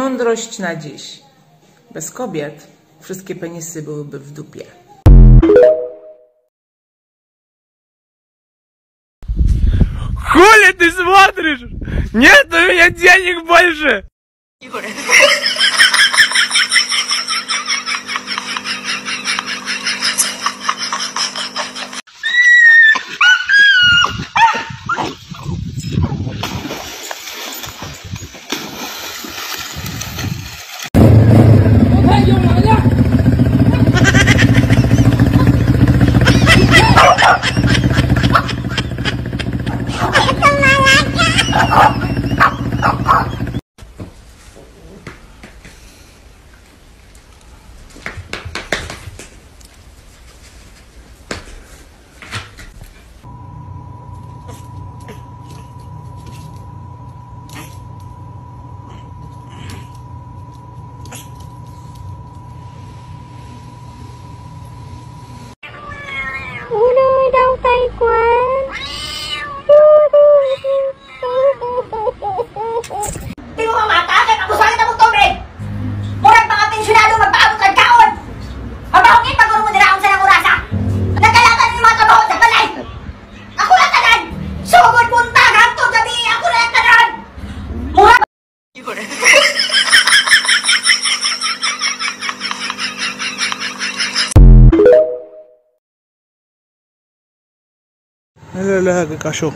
Mądrość na dziś. Bez kobiet wszystkie penisy byłyby w dupie. Хули ты смотришь? Нет у меня денег больше! Егор. Mira que cayó.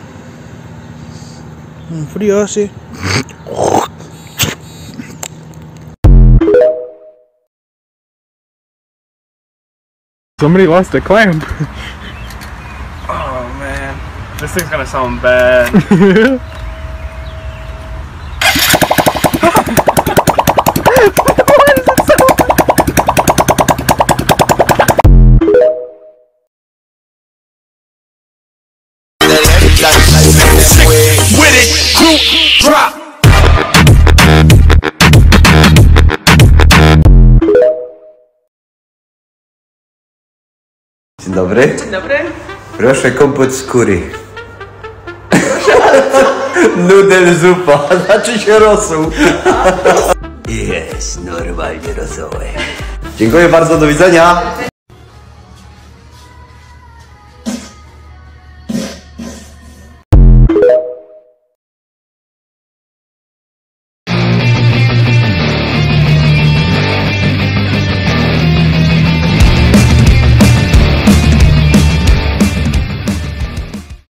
Un frío hace. Somebody lost a clamp. Oh man, this thing's gonna sound bad. With it, group drop. Dzień dobry. Dzień dobry. Proszę kompot z curry. Nudel zupa, znaczy się rosół. Jest normalnie rosołek. Dziękuję bardzo, do widzenia.